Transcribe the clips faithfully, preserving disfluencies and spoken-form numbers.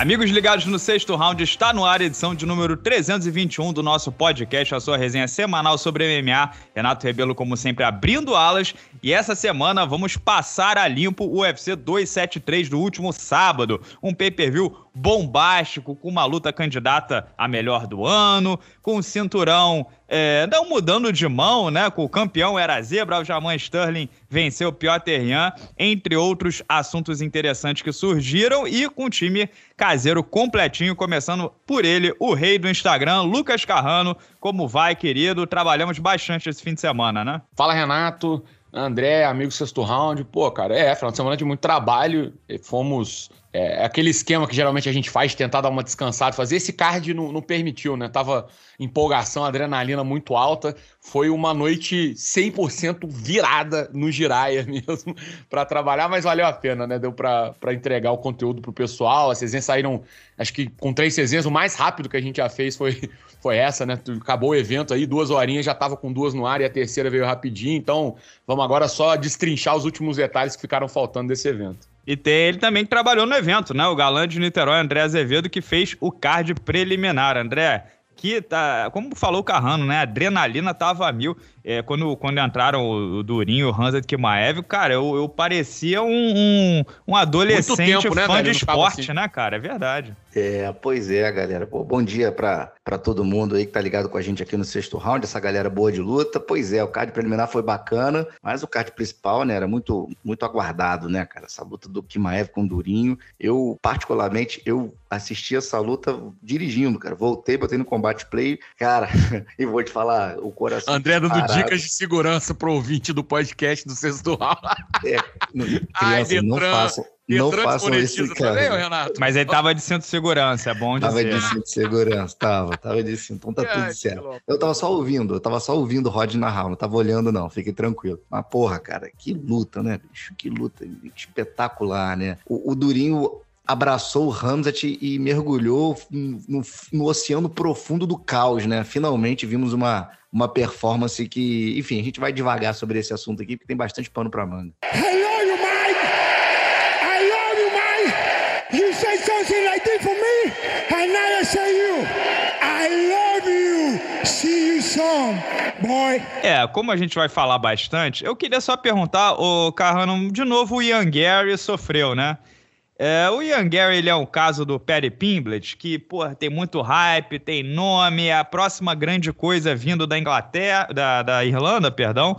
Amigos ligados no Sexto Round, está no ar a edição de número trezentos e vinte e um do nosso podcast, a sua resenha semanal sobre M M A. Renato Rebelo, como sempre, abrindo alas. E essa semana vamos passar a limpo o U F C duzentos e setenta e três do último sábado. Um pay-per-view bombástico, com uma luta candidata a melhor do ano, com um cinturão é, não mudando de mão, né? Com o campeão era zebra, Aljamain Sterling venceu Petr Yan, entre outros assuntos interessantes que surgiram, e com o time caseiro completinho, começando por ele, o rei do Instagram, Lucas Carrano. Como vai, querido? Trabalhamos bastante esse fim de semana, né? Fala, Renato, André, amigo Sexto Round. Pô, cara, é, final de semana de muito trabalho, fomos... É aquele esquema que geralmente a gente faz, tentar dar uma descansada, fazer esse card não, não permitiu, né? Tava empolgação, adrenalina muito alta. Foi uma noite cem por cento virada no Jiraya mesmo para trabalhar, mas valeu a pena, né? Deu para entregar o conteúdo pro pessoal. As resenhas saíram, acho que com três resenhas, o mais rápido que a gente já fez foi, foi essa, né? Acabou o evento aí, duas horinhas, já tava com duas no ar e a terceira veio rapidinho. Então vamos agora só destrinchar os últimos detalhes que ficaram faltando desse evento. E tem ele também que trabalhou no evento, né? O galã de Niterói, André Azevedo, que fez o card preliminar. André, que tá, como falou o Carrano, né? A adrenalina tava a mil. É, quando, quando entraram o Durinho e o Khamzat Chimaev, cara, eu, eu parecia um, um, um adolescente tempo, fã, né, de esporte, assim, né, cara? É verdade. É, pois é, galera. Pô, bom dia pra, pra todo mundo aí que tá ligado com a gente aqui no Sexto Round, essa galera boa de luta. Pois é, o card preliminar foi bacana, mas o card principal, né, era muito, muito aguardado, né, cara? Essa luta do Chimaev com o Durinho. Eu, particularmente, eu assisti essa luta dirigindo, cara. Voltei, botei no Combate Play, cara, e vou te falar, o coração... André dando parado. Dicas de segurança pro ouvinte do podcast do Sexto Round. É, criança, ai, Detran, não façam, não façam isso, cara. Também, mas ele tava de cinto de segurança, é bom dizer. Tava de cinto de segurança, tava, tava de cinto, então tá ai, tudo certo. Eu tava só ouvindo, eu tava só ouvindo o Rod narrar, não tava olhando não, fiquei tranquilo. Mas porra, cara, que luta, né, bicho? Que luta espetacular, né? O, o Durinho... abraçou o Khamzat e mergulhou no, no oceano profundo do caos, né? Finalmente vimos uma, uma performance que... Enfim, a gente vai devagar sobre esse assunto aqui, porque tem bastante pano pra manga. I love you, Mike! I love you, Mike! You say something like this for me, and now I say you! I love you! See you soon! Boy. É, como a gente vai falar bastante, eu queria só perguntar, ô Carrano, de novo o Yan Garry sofreu, né? É, o Yan Garry, ele é um caso do Paddy Pimblett, que, porra, tem muito hype, tem nome, é a próxima grande coisa vindo da Inglaterra, da, da Irlanda, perdão,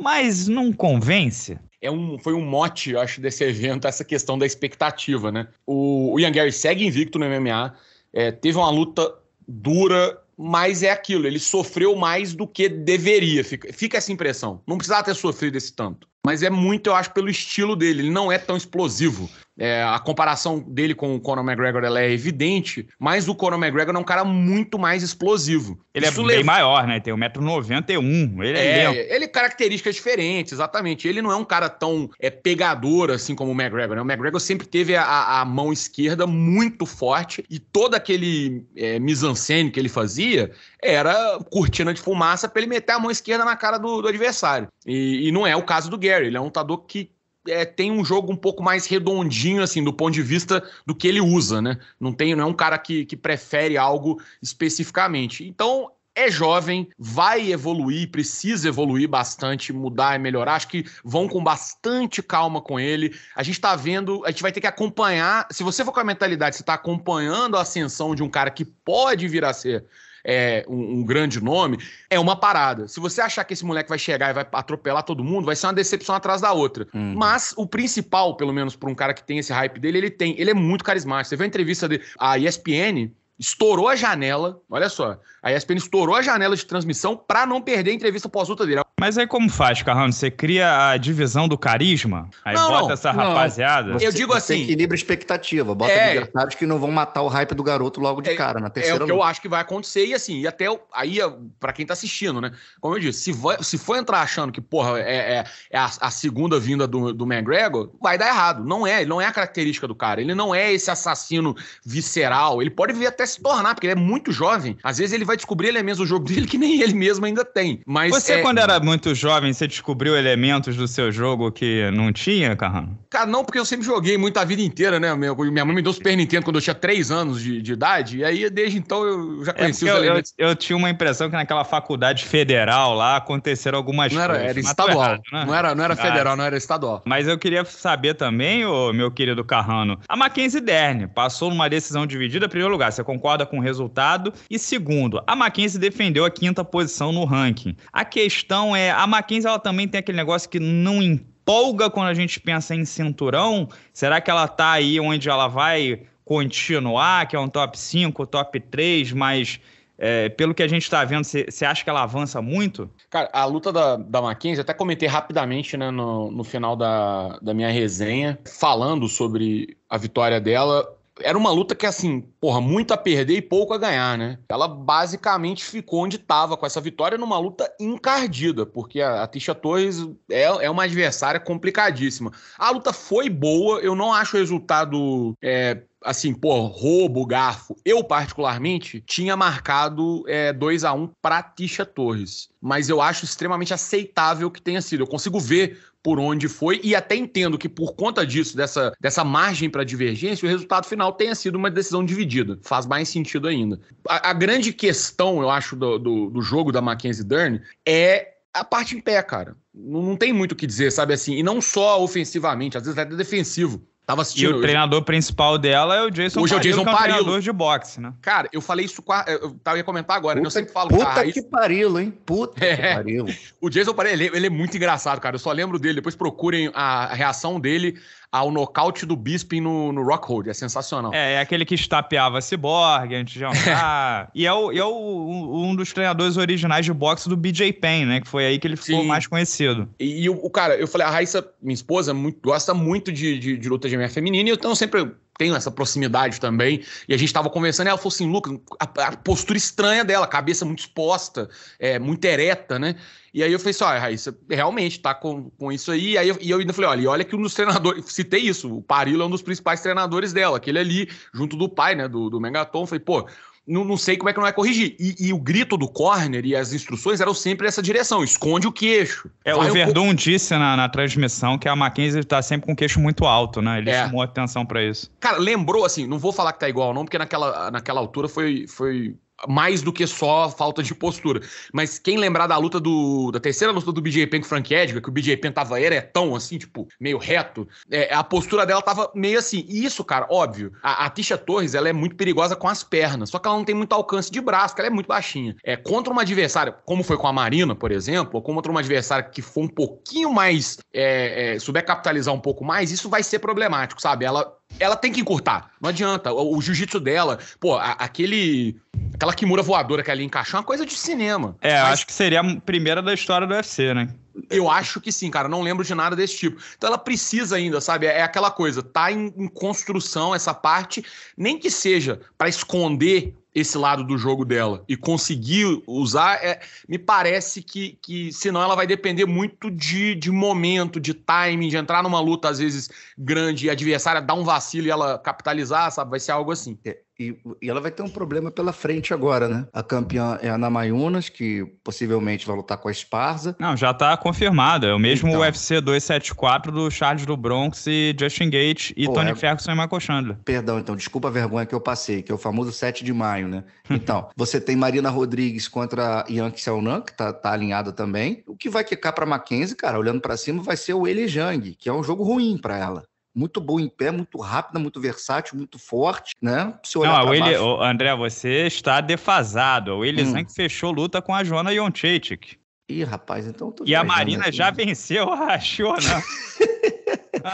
mas não convence. É um, foi um mote, eu acho, desse evento, essa questão da expectativa, né? O, o Yan Garry segue invicto no M M A, é, teve uma luta dura, mas é aquilo, ele sofreu mais do que deveria, fica, fica essa impressão. Não precisava ter sofrido esse tanto. Mas é muito, eu acho, pelo estilo dele. Ele não é tão explosivo. É, a comparação dele com o Conor McGregor, ela é evidente, mas o Conor McGregor é um cara muito mais explosivo. Ele Isso é bem leva... maior, né? Tem um metro e noventa e um. Ele é, é lento. Ele características diferentes, exatamente. Ele não é um cara tão é, pegador, assim, como o McGregor, né? O McGregor sempre teve a, a mão esquerda muito forte e todo aquele é, mise-en-scène que ele fazia era cortina de fumaça pra ele meter a mão esquerda na cara do, do adversário. E, e não é o caso do Garry. Ele é um lutador que é, tem um jogo um pouco mais redondinho, assim, do ponto de vista do que ele usa, né? Não, tem, não é um cara que, que prefere algo especificamente. Então, é jovem, vai evoluir, precisa evoluir bastante, mudar e melhorar. Acho que vão com bastante calma com ele. A gente tá vendo, a gente vai ter que acompanhar. Se você for com a mentalidade, você tá acompanhando a ascensão de um cara que pode vir a ser... É, um, um grande nome, é uma parada. Se você achar que esse moleque vai chegar e vai atropelar todo mundo, vai ser uma decepção atrás da outra. Hum. Mas o principal, pelo menos para um cara que tem esse hype dele, ele tem. Ele é muito carismático. Você viu a entrevista dele? A E S P N estourou a janela, olha só, a E S P N estourou a janela de transmissão para não perder a entrevista pós-luta dele. Mas aí como faz, Carrano? Você cria a divisão do carisma? Aí não, bota essa não. rapaziada? Você, eu digo você assim... equilibra a expectativa, bota é, adversários que não vão matar o hype do garoto logo de é, cara, na terceira É o que luta. Eu acho que vai acontecer, e assim, e até aí, pra quem tá assistindo, né? Como eu disse, se, vai, se for entrar achando que, porra, é, é, é a, a segunda vinda do, do McGregor, vai dar errado. Não é, não é a característica do cara. Ele não é esse assassino visceral. Ele pode vir até se tornar, porque ele é muito jovem. Às vezes ele vai descobrir elementos do jogo dele que nem ele mesmo ainda tem. Mas você, é, quando era muito jovem, você descobriu elementos do seu jogo que não tinha, Carrano? Cara, não, porque eu sempre joguei muito a vida inteira, né? Minha, minha mãe me deu Super Nintendo quando eu tinha três anos de, de idade, e aí desde então eu já conheci é os eu, elementos. Eu, eu tinha uma impressão que naquela faculdade federal lá aconteceram algumas não coisas. Era, era estadual, errado, né? não era, não era federal, ah, não era estadual. Mas eu queria saber também, ô, meu querido Carrano, a Mackenzie Dern passou numa decisão dividida. Em primeiro lugar, você concorda com o resultado? E segundo, a Mackenzie defendeu a quinta posição no ranking. A questão é, a Mackenzie ela também tem aquele negócio que não empolga quando a gente pensa em cinturão. Será que ela tá aí onde ela vai continuar, que é um top cinco, top três, mas é, pelo que a gente tá vendo, você acha que ela avança muito? Cara, a luta da, da Mackenzie, até comentei rapidamente, né, no, no final da, da minha resenha, falando sobre a vitória dela. Era uma luta que, assim, porra, muito a perder e pouco a ganhar, né? Ela basicamente ficou onde estava com essa vitória numa luta encardida, porque a Tecia Torres é, é uma adversária complicadíssima. A luta foi boa, eu não acho o resultado... É... assim, pô, roubo, garfo. Eu, particularmente, tinha marcado é, dois a um pra Tecia Torres. Mas eu acho extremamente aceitável que tenha sido. Eu consigo ver por onde foi e até entendo que por conta disso, dessa, dessa margem pra divergência, o resultado final tenha sido uma decisão dividida. Faz mais sentido ainda. A, a grande questão, eu acho, do, do, do jogo da Mackenzie Dern é a parte em pé, cara. Não, não tem muito o que dizer, sabe assim? E não só ofensivamente, às vezes até defensivo. Tava assistindo. E o treinador principal dela é o Jason Parrillo. Hoje é o Jason Parrillo. Treinador de boxe, né? Cara, eu falei isso, eu ia comentar agora, puta, né? Eu sempre falo... Puta cara, que isso... Parrillo, hein? Puta é. que Parrillo. O Jason Parrillo, ele, ele é muito engraçado, cara. Eu só lembro dele. Depois procurem a reação dele ao nocaute do Bisping no, no Rockhold. É sensacional. É, é aquele que estapeava Cyborg antes de jantar. E é, o, é o, um dos treinadores originais de boxe do B J Penn, né? Que foi aí que ele ficou Sim. mais conhecido. E, e o cara, eu falei, a Raíssa, minha esposa, muito, gosta muito de, de, de luta de M M A feminina, e eu tenho sempre... tenho essa proximidade também, e a gente tava conversando e ela falou assim, Lucas, a, a postura estranha dela, cabeça muito exposta, é, muito ereta, né? E aí eu falei assim, olha, Raíssa, realmente tá com, com isso aí, e aí eu, e eu ainda falei, olha, e olha que um dos treinadores, citei isso, o Parrillo é um dos principais treinadores dela, aquele ali, junto do pai, né, do, do Megaton, falei, pô, não, não sei como é que não vai corrigir. E, e o grito do corner e as instruções eram sempre nessa direção, esconde o queixo. É, o Verdun um... disse na, na transmissão que a Mackenzie tá sempre com o queixo muito alto, né? Ele é. chamou atenção pra isso. Cara, lembrou, assim, não vou falar que tá igual não, porque naquela, naquela altura foi... foi... mais do que só falta de postura. Mas quem lembrar da luta do... da terceira luta do B J Penn com o Frank Edgar, que o B J Penn tava eretão, assim, tipo, meio reto, é, a postura dela tava meio assim. E isso, cara, óbvio, a, a Tecia Torres, ela é muito perigosa com as pernas, só que ela não tem muito alcance de braço, porque ela é muito baixinha. É, contra uma adversária, como foi com a Marina, por exemplo, ou contra uma adversária que for um pouquinho mais... É, é, souber capitalizar um pouco mais, isso vai ser problemático, sabe? Ela... Ela tem que encurtar, não adianta. O, o jiu-jitsu dela, pô, a, aquele... Aquela kimura voadora que ela ia encaixar é uma coisa de cinema. É, mas... acho que seria a primeira da história do U F C, né? Eu acho que sim, cara, não lembro de nada desse tipo. Então ela precisa ainda, sabe, é aquela coisa, tá em, em construção essa parte, nem que seja pra esconder esse lado do jogo dela e conseguir usar, é, me parece que, que senão ela vai depender muito de, de momento, de timing, de entrar numa luta às vezes grande e a adversária dar um vacilo e ela capitalizar, sabe, vai ser algo assim. É. E, e ela vai ter um problema pela frente agora, né? A campeã é a Namajunas, que possivelmente vai lutar com a Esparza. Não, já tá confirmada. É o mesmo então. U F C duzentos e setenta e quatro do Charles do Bronx e Justin Gaethje e Pô, Tony é... Ferguson e Michael Chandler. Perdão, então, desculpa a vergonha que eu passei, que é o famoso sete de maio, né? Então, você tem Marina Rodrigues contra Yan Garry, que tá, tá alinhada também. O que vai quicar pra Mackenzie, cara, olhando pra cima, vai ser o Eli Zhang, que é um jogo ruim pra ela. Muito boa em pé, muito rápida, muito versátil, muito forte, né? Se olhar Não, Willi, baixo... André, você está defasado. O Willi hum. Zang fechou luta com a Joanna Jędrzejczyk. Ih, rapaz, então... Tô e a Marina já aqui. venceu a Joanna.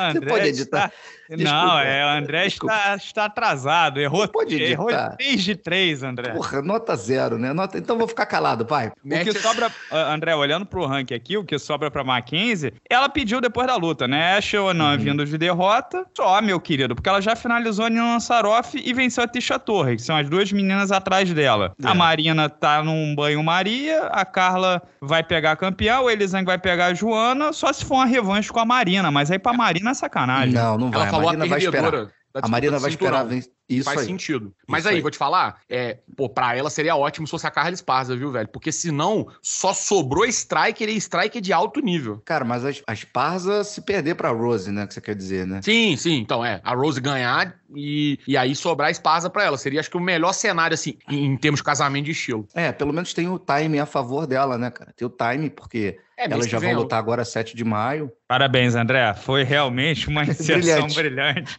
Você pode editar? Está... Desculpa, não, é, o André está, está atrasado. Errou, pode errou três de três, André. Porra, nota zero, né? Nota... Então vou ficar calado, pai. O Mete... que sobra, André, olhando pro ranking aqui, o que sobra pra Mackenzie, ela pediu depois da luta, né? Achou ou não uhum. vindo de derrota. Só, meu querido, porque ela já finalizou a Nina Saroff e venceu a Tecia Torres, que são as duas meninas atrás dela. É. A Marina tá num banho-maria, a Carla vai pegar a campeã, o Elizang vai pegar a Joanna, só se for uma revanche com a Marina, mas aí pra Marina é sacanagem. Não, não vai. Ela falou a Marina vai esperar. A Marina vai esperar vencer. Isso faz aí. Sentido. Mas aí, aí, vou te falar, é, pô, pra ela seria ótimo se fosse a Carla Esparza, viu, velho? Porque senão só sobrou striker e striker de alto nível. Cara, mas a Esparza se perder pra Rose, né? Que você quer dizer, né? Sim, sim. Então, é. A Rose ganhar e, e aí sobrar a Esparza pra ela. Seria, acho que, o melhor cenário, assim, em, em termos de casamento de estilo. É, pelo menos tem o time a favor dela, né, cara? Tem o time, porque... É, elas já vão lutar agora sete de maio. Parabéns, André. Foi realmente uma inserção brilhante. brilhante.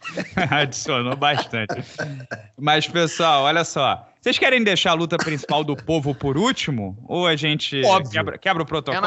Adicionou bastante. Mas, pessoal, olha só. Vocês querem deixar a luta principal do povo por último? Ou a gente quebra, quebra o protocolo?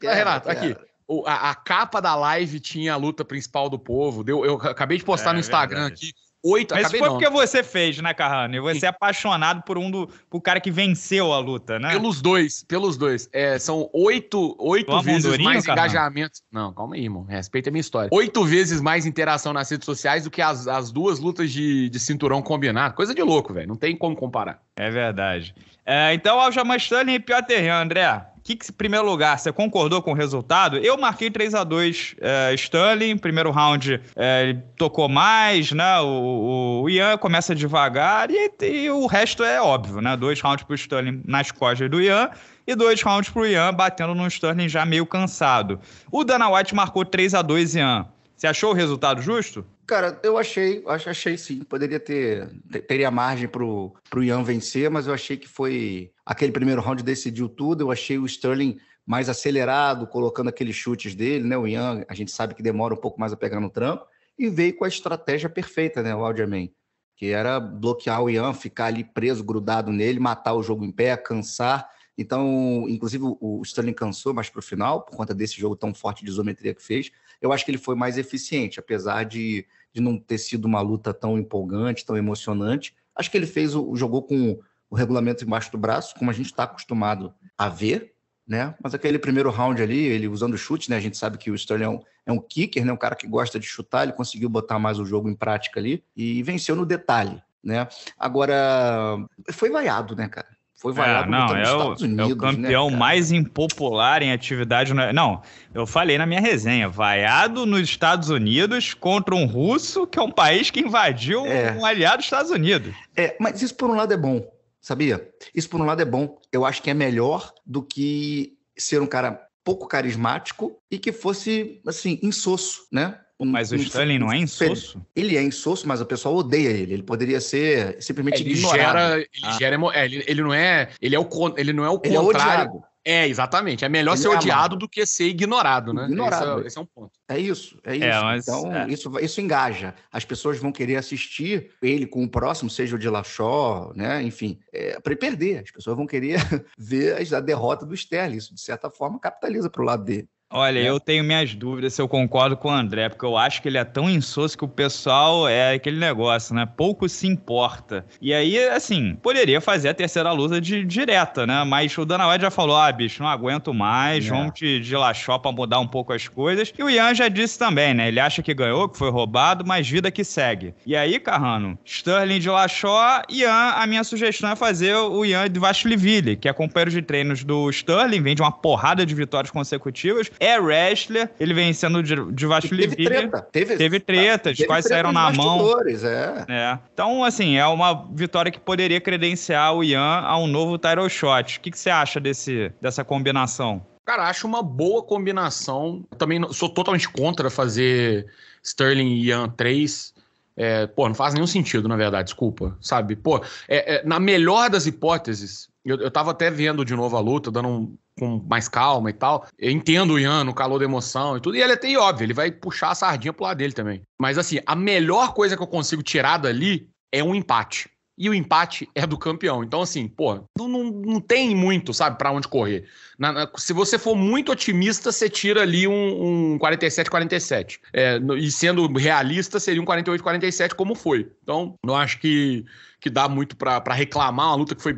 Renato, é, Renato aqui. O, a, a capa da live tinha a luta principal do povo. Deu, eu acabei de postar é, no Instagram verdade. Aqui. Oito, mas foi não. Porque você fez, né, Carrano? E você Sim. é apaixonado por um do por cara que venceu a luta, né? Pelos dois, pelos dois. É, são oito, oito vezes mais engajamento. Não, calma aí, irmão. Respeita a minha história. Oito vezes mais interação nas redes sociais do que as, as duas lutas de, de cinturão combinado. Coisa de louco, velho. Não tem como comparar. É verdade. É, então, Aljamain Sterling e Petr Yan, André. Que, que, em primeiro lugar, você concordou com o resultado? Eu marquei três a dois é, Sterling. Primeiro round é, ele tocou mais, né? O, o, o Yan começa devagar e, e o resto é óbvio, né? Dois rounds pro Sterling nas costas do Yan e dois rounds pro Yan batendo no Sterling já meio cansado. O Dana White marcou três a dois Yan. Você achou o resultado justo? Cara, eu achei, achei sim. Poderia ter, teria margem pro, pro Yan vencer, mas eu achei que foi... Aquele primeiro round decidiu tudo, eu achei o Sterling mais acelerado, colocando aqueles chutes dele, né? O Yan, a gente sabe que demora um pouco mais a pegar no tranco, e veio com a estratégia perfeita, né? O Aljamain, que era bloquear o Yan, ficar ali preso, grudado nele, matar o jogo em pé, cansar. Então, inclusive, o Sterling cansou mais pro final, por conta desse jogo tão forte de isometria que fez. Eu acho que ele foi mais eficiente, apesar de, de não ter sido uma luta tão empolgante, tão emocionante. Acho que ele fez o, jogou com o regulamento embaixo do braço, como a gente está acostumado a ver, né? Mas aquele primeiro round ali, ele usando chute, né? A gente sabe que o Sterling é um, é um kicker, né? Um cara que gosta de chutar, ele conseguiu botar mais o jogo em prática ali e venceu no detalhe, né? Agora, foi vaiado, né, cara? Foi vaiado é, não, nos é Estados o, Unidos, é o campeão né, mais impopular em atividade... Na... Não, eu falei na minha resenha, vaiado nos Estados Unidos contra um russo, que é um país que invadiu é. um aliado dos Estados Unidos. É, mas isso por um lado é bom, sabia? Isso por um lado é bom. Eu acho que é melhor do que ser um cara pouco carismático e que fosse, assim, insosso, né? Um, mas o um, Sterling não é insosso? Ele é insosso, mas o pessoal odeia ele. Ele poderia ser simplesmente ele ignorado. Gera, ele, ah. gera emo... é, ele, ele não é... Ele é o, ele não é o ele contrário. É, é, exatamente. É melhor ele ser é odiado amado. Do que ser ignorado, né? Ignorado. Esse é, esse é um ponto. É isso, é isso. É, mas, então, é. Isso, isso engaja. As pessoas vão querer assistir ele com o próximo, seja o Dillashaw, né? Enfim, é, para ele perder. As pessoas vão querer ver a derrota do Sterling. Isso, de certa forma, capitaliza pro lado dele. Olha, eu tenho minhas dúvidas se eu concordo com o André, porque eu acho que ele é tão insosso que o pessoal é aquele negócio, né? Pouco se importa. E aí, assim, poderia fazer a terceira luta de, direta, né? Mas o Dana White já falou, ah, bicho, não aguento mais, é. vamos te dilachar pra mudar um pouco as coisas. E o Yan já disse também, né? Ele acha que ganhou, que foi roubado, mas vida que segue. E aí, Carrano, Sterling dilachar, Yan, a minha sugestão é fazer o Yan Dvalishvili, que é companheiro de treinos do Sterling, vem de uma porrada de vitórias consecutivas. É wrestler, ele vem sendo de, de Vasculivir. Teve treta. Teve, teve tretas, teve quase treta saíram na mão. É. É. Então, assim, é uma vitória que poderia credenciar o Yan a um novo title shot. O que, que você acha desse, dessa combinação? Cara, acho uma boa combinação. Eu também sou totalmente contra fazer Sterling e Yan três. É, pô, não faz nenhum sentido, na verdade, desculpa. Sabe? Pô, é, é, na melhor das hipóteses, eu, eu tava até vendo de novo a luta, dando um... com mais calma e tal. Eu entendo o Yan no calor da emoção e tudo, e ele até, óbvio, ele vai puxar a sardinha pro lado dele também. Mas assim, a melhor coisa que eu consigo tirar dali é um empate. E o empate é do campeão. Então assim, pô, não, não, não tem muito, sabe, pra onde correr. Na, na, se você for muito otimista, você tira ali um quarenta e sete a quarenta e sete. Um é, e sendo realista, seria um quarenta e oito a quarenta e sete como foi. Então, não acho que, que dá muito pra, pra reclamar uma luta que foi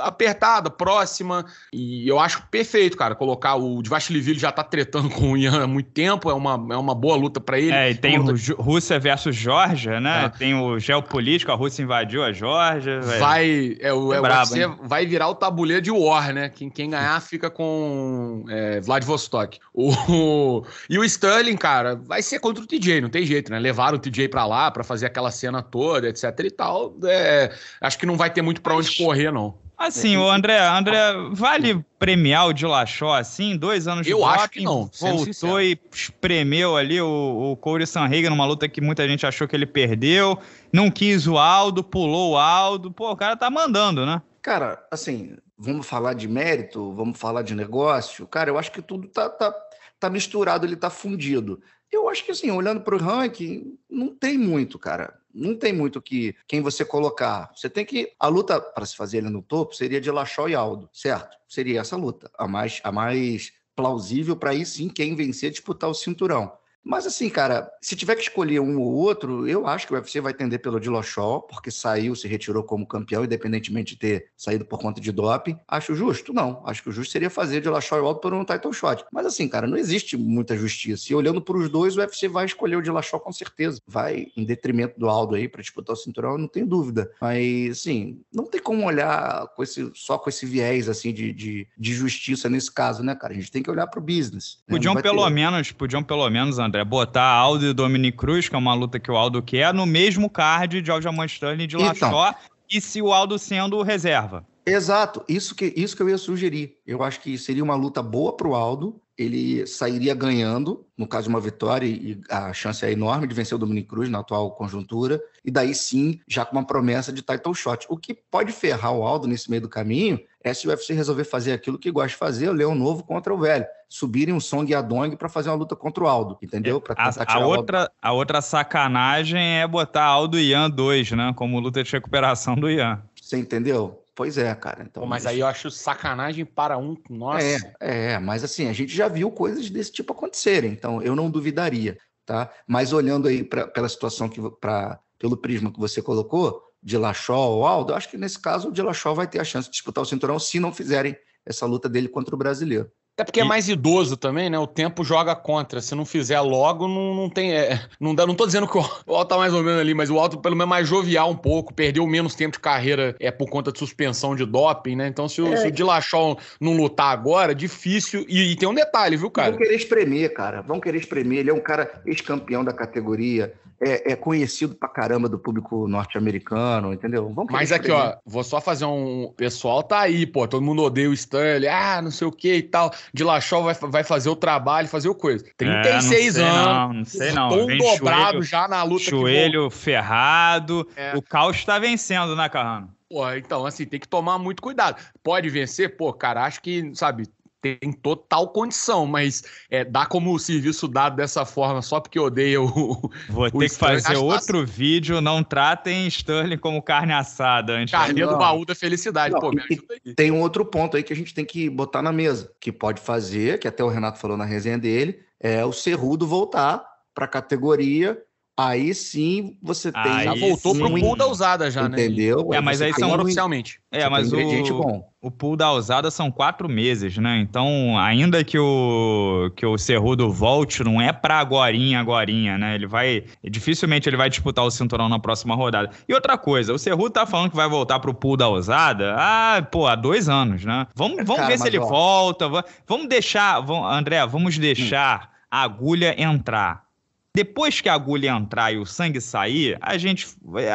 apertada, próxima, e eu acho perfeito, cara, colocar o Dvalishvili, já tá tretando com o Yan há muito tempo, é uma, é uma boa luta pra ele. É, e tem luta... Rússia versus Geórgia, né? É. Tem o geopolítico, a Rússia invadiu a Geórgia. Vai, é, é, é é brabo, o U F C vai virar o tabuleiro de war, né? Quem, quem ganhar fica com é, Vladivostok. O, e o Sterling, cara, vai ser contra o T J, não tem jeito, né? Levaram o T J pra lá pra fazer aquela cena toda, etc e tal. É, acho que não vai ter muito pra onde correr, não. Assim, o André, André, vale premiar o Dillashaw assim? Dois anos de doping? Eu acho que não. Voltou sincero. E espremeu ali o, o Corey Sanhagen numa luta que muita gente achou que ele perdeu. Não quis o Aldo, pulou o Aldo. Pô, o cara tá mandando, né? Cara, assim, vamos falar de mérito? Vamos falar de negócio? Cara, eu acho que tudo tá, tá, tá misturado, ele tá fundido. Eu acho que, assim, olhando pro ranking, não tem muito, cara. Não tem muito que quem você colocar. Você tem que... A luta, para se fazer ele no topo, seria Dillashaw e Aldo, certo? Seria essa luta. A mais, a mais plausível para aí, sim, quem vencer, disputar o cinturão. Mas assim, cara, se tiver que escolher um ou outro, eu acho que o U F C vai tender pelo Dillashaw, porque saiu, se retirou como campeão, independentemente de ter saído por conta de doping. Acho justo? Não. Acho que o justo seria fazer Dillashaw e Aldo por um title shot. Mas assim, cara, não existe muita justiça. E olhando para os dois, o U F C vai escolher o Dillashaw com certeza. Vai em detrimento do Aldo aí para disputar o cinturão, eu não tenho dúvida. Mas, assim, não tem como olhar com esse, só com esse viés, assim, de, de, de justiça nesse caso, né, cara? A gente tem que olhar para o business. Né? Podiam pelo ter... menos, podiam pelo menos, André, botar Aldo e Dominic Cruz, que é uma luta que o Aldo quer, no mesmo card de Aljamain Sterling e de Dillashaw, então, e se o Aldo sendo reserva. Exato, isso que, isso que eu ia sugerir. Eu acho que seria uma luta boa para o Aldo, ele sairia ganhando, no caso uma vitória, e a chance é enorme de vencer o Dominic Cruz na atual conjuntura, e daí sim, já com uma promessa de title shot. O que pode ferrar o Aldo nesse meio do caminho é se o U F C resolver fazer aquilo que gosta de fazer, o leão novo contra o velho. Subirem um Song e a Dong pra fazer uma luta contra o Aldo, entendeu? Pra tentar a, tirar a, outra, Aldo. A outra sacanagem é botar Aldo e Yan dois, né? Como luta de recuperação do Yan. Você entendeu? Pois é, cara. Então, mas, mas aí eu acho sacanagem para um... Nossa. É, é, mas assim, a gente já viu coisas desse tipo acontecerem, então eu não duvidaria, tá? Mas olhando aí pra, pela situação, que pra, pelo prisma que você colocou, Dillashaw ou Aldo, acho que nesse caso o Dillashaw vai ter a chance de disputar o cinturão se não fizerem essa luta dele contra o brasileiro. Até porque e... é mais idoso também, né? O tempo joga contra. Se não fizer logo, não, não tem... É, não, dá, não tô dizendo que o Aldo tá mais ou menos ali, mas o Aldo pelo menos é mais jovial um pouco, perdeu menos tempo de carreira é, por conta de suspensão de doping, né? Então se o, é. se o Dillashaw não lutar agora, difícil... E, e tem um detalhe, viu, cara? Vão querer espremer, cara. Vão querer espremer. Ele é um cara ex-campeão da categoria... É, é conhecido pra caramba do público norte-americano, entendeu? Vamos Mas aqui, ó, vou só fazer um... pessoal tá aí, pô, todo mundo odeia o Sterling, ah, não sei o que e tal. Dillashaw vai, vai fazer o trabalho, fazer o coisa. trinta e seis é, não sei anos, não, não sei não. Tão Vem dobrado joelho, já na luta. Joelho que ferrado, é. O caos tá vencendo, né, Carrano? Pô, então, assim, tem que tomar muito cuidado. Pode vencer? Pô, cara, acho que, sabe... Tem total condição, mas é, dá como o serviço dado dessa forma só porque odeia o... Vou o ter Sterling. Que fazer acho outro tá... vídeo, não tratem Sterling como carne assada. Antes carne do baú da felicidade. Não, pô, me ajuda aí. Tem um outro ponto aí que a gente tem que botar na mesa, que pode fazer, que até o Renato falou na resenha dele, é o Cerrudo voltar para a categoria... Aí sim você tem... Aí já voltou sim. Pro pool da usada já, entendeu? Né? Entendeu? É, mas aí são... Oficialmente. É, você mas o... Bom. O pool da usada são quatro meses, né? Então, ainda que o... que o Cerrudo volte, não é pra agorinha, agorinha, né? Ele vai... Dificilmente ele vai disputar o cinturão na próxima rodada. E outra coisa, o Cerrudo tá falando que vai voltar pro pool da usada, ah, pô, há dois anos, né? Vamos, vamos Cara, ver se ó. ele volta. Vamos deixar... Vamos... André, vamos deixar hum. a agulha entrar. Depois que a agulha entrar e o sangue sair, a gente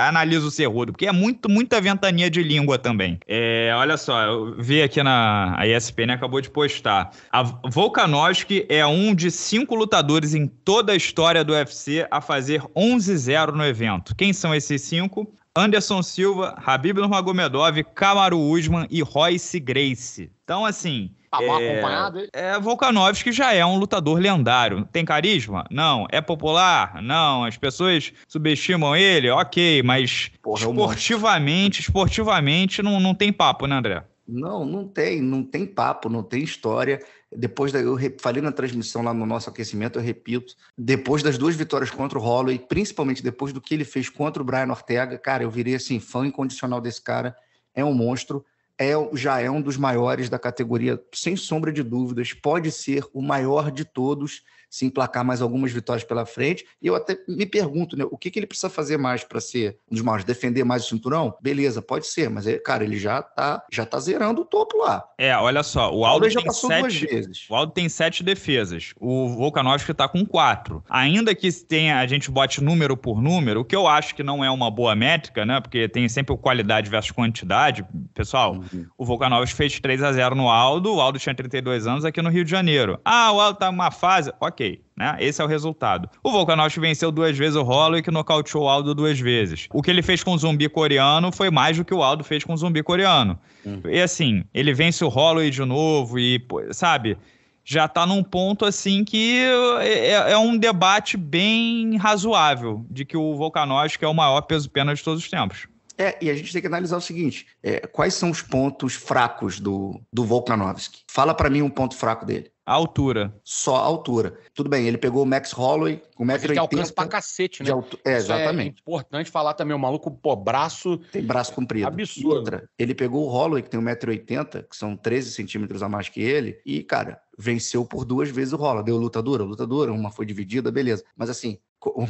analisa o Cerrudo, porque é muito, muita ventania de língua também. É, olha só, eu vi aqui na a E S P N, acabou de postar. A Volkanovski é um de cinco lutadores em toda a história do U F C a fazer onze a zero no evento. Quem são esses cinco? Anderson Silva, Khabib Nurmagomedov, Kamaru Usman e Royce Gracie. Então, assim... Tá mal acompanhado, hein? É, Volkanovski já é um lutador lendário. Tem carisma? Não. É popular? Não. As pessoas subestimam ele? Ok, mas Porra, esportivamente, esportivamente não, não tem papo, né, André? Não, não tem. Não tem papo, não tem história. Depois da, eu falei na transmissão lá no nosso aquecimento, eu repito, depois das duas vitórias contra o Holloway, principalmente depois do que ele fez contra o Brian Ortega, cara, eu virei assim, fã incondicional desse cara. É um monstro. é, já é um dos maiores da categoria, sem sombra de dúvidas, pode ser o maior de todos, se emplacar mais algumas vitórias pela frente. E eu até me pergunto, né, o que, que ele precisa fazer mais para ser um dos maiores? Defender mais o cinturão? Beleza, pode ser, mas, cara, ele já tá, já tá zerando o topo lá. É, olha só, o Aldo, Aldo já tem passou sete, duas vezes. O Aldo tem sete defesas, o Volkanovski tá com quatro. Ainda que tenha, a gente bote número por número, o que eu acho que não é uma boa métrica, né, porque tem sempre o qualidade versus quantidade, pessoal, uhum. O Volkanovski fez três a zero no Aldo, o Aldo tinha trinta e dois anos aqui no Rio de Janeiro. Ah, o Aldo tá numa fase... Ok. Né? Esse é o resultado. O Volkanovski venceu duas vezes o Holloway, que nocauteou o Aldo duas vezes. O que ele fez com o zumbi coreano foi mais do que o Aldo fez com o zumbi coreano. Hum. E assim, ele vence o Holloway de novo e, sabe, já tá num ponto assim que é, é um debate bem razoável de que o Volkanovski é o maior peso-pena de todos os tempos. É, e a gente tem que analisar o seguinte, é, quais são os pontos fracos do, do Volkanovski? Fala pra mim um ponto fraco dele. A altura. Só a altura. Tudo bem, ele pegou o Max Holloway com um metro e oitenta. Ele tem alcance pra cacete, né? Altu... É, exatamente. É importante falar também, o maluco, pô, braço... Tem braço comprido. Absurdo. Outra, ele pegou o Holloway, que tem um metro e oitenta, que são treze centímetros a mais que ele, e, cara, venceu por duas vezes o Holloway. Deu luta dura, luta dura, uma foi dividida, beleza. Mas assim...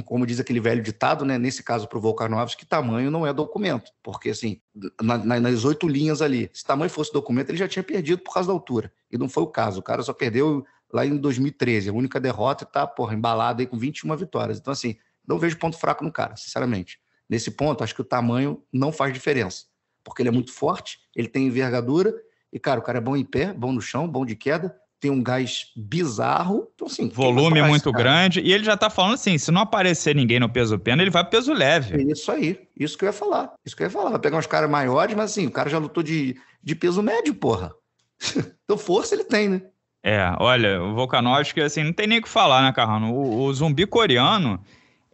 Como diz aquele velho ditado, né? Nesse caso, para o Volkanovski, que tamanho não é documento. Porque, assim, na, na, nas oito linhas ali, se tamanho fosse documento, ele já tinha perdido por causa da altura. E não foi o caso. O cara só perdeu lá em dois mil e treze. A única derrota está, porra, embalada aí com vinte e uma vitórias. Então, assim, não vejo ponto fraco no cara, sinceramente. Nesse ponto, acho que o tamanho não faz diferença. Porque ele é muito forte, ele tem envergadura. E, cara, o cara é bom em pé, bom no chão, bom de queda. Tem um gás bizarro. Então, assim, volume muito grande. E ele já tá falando assim, se não aparecer ninguém no peso pena, ele vai pro peso leve. É isso aí. Isso que eu ia falar. Isso que eu ia falar. Vai pegar uns caras maiores, mas assim, o cara já lutou de, de peso médio, porra. Então força ele tem, né? É, olha, o Volkanovski, assim, não tem nem o que falar, né, Carrano? O, o zumbi coreano,